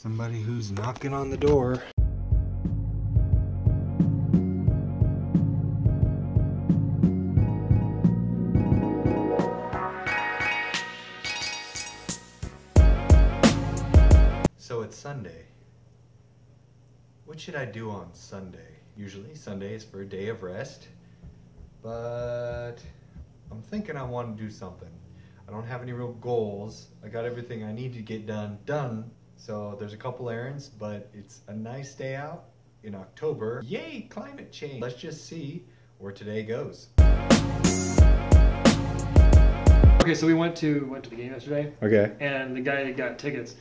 Somebody who's knocking on the door. So it's Sunday. What should I do on Sunday? Usually Sunday is for a day of rest, but I'm thinking I want to do something. I don't have any real goals. I got everything I need to get done. So there's a couple errands, but it's a nice day out in October. Yay, climate change. Let's just see where today goes. Okay, so we went to the game yesterday. Okay. And the guy that got tickets,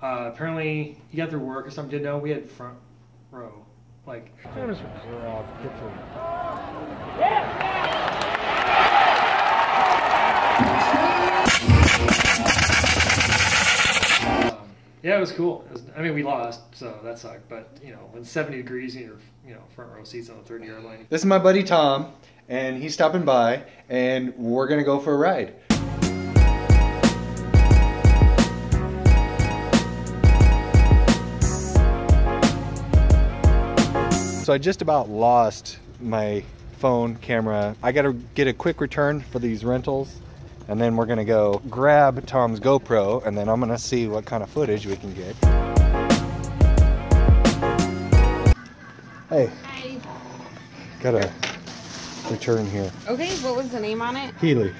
apparently he got through work or something. No, we had front row. Like, yeah, it was cool. It was, I mean, we lost, so that sucked. But, you know, when 70 degrees in your, you know, front row seats on the 30-yard line. This is my buddy Tom, and he's stopping by, and we're going to go for a ride. So I just about lost my phone camera. I got to get a quick return for these rentals. And then we're gonna go grab Tom's GoPro, and then I'm gonna see what kind of footage we can get. Hey. Hi. Got a return here. Okay, what was the name on it? Healy.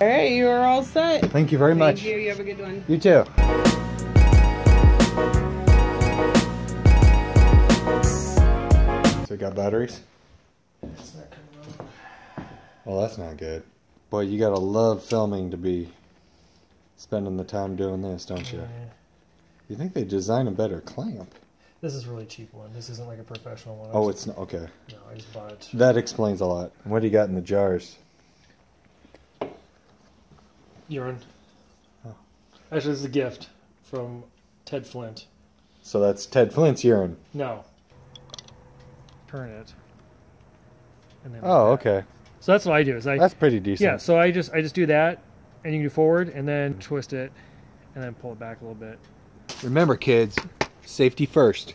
All right, you are all set. Thank you very much. Thank you, you have a good one. You too. So we got batteries? It's not coming up. Well, that's not good. Boy, you gotta love filming to be spending the time doing this, don't you? Yeah. You think they design a better clamp? This is a really cheap one. This isn't like a professional one. Oh, it's not. Okay. No, I just bought it. That explains a lot. What do you got in the jars? Urine. Oh. Actually, it's a gift from Ted Flint. So that's Ted Flint's urine? No. Turn it. And then okay. So that's what I do. Is that's pretty decent. Yeah, so I just do that, and you can do forward, and then twist it, and then pull it back a little bit. Remember, kids, safety first.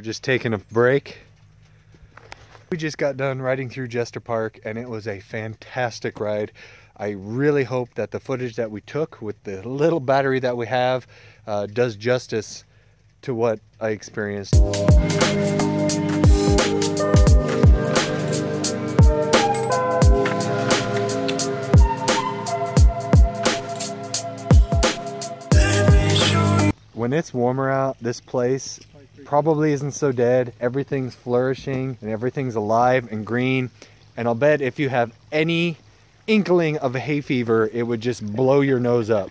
Just taking a break. We just got done riding through Jester Park, and it was a fantastic ride. I really hope that the footage that we took with the little battery that we have does justice to what I experienced. When it's warmer out, this place probably isn't so dead. Everything's flourishing and everything's alive and green, And I'll bet if you have any inkling of hay fever, it would just blow your nose up.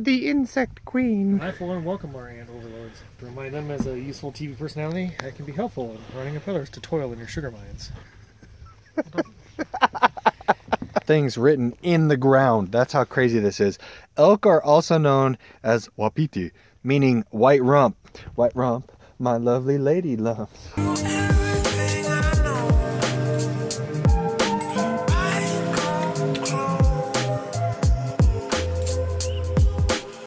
The insect queen. I for one welcome our ant overlords. To remind them as a useful TV personality, I can be helpful in running a pillars to toil in your sugar mines. Things written in the ground. That's how crazy this is. Elk are also known as wapiti, meaning white rump. White rump, my lovely lady lump.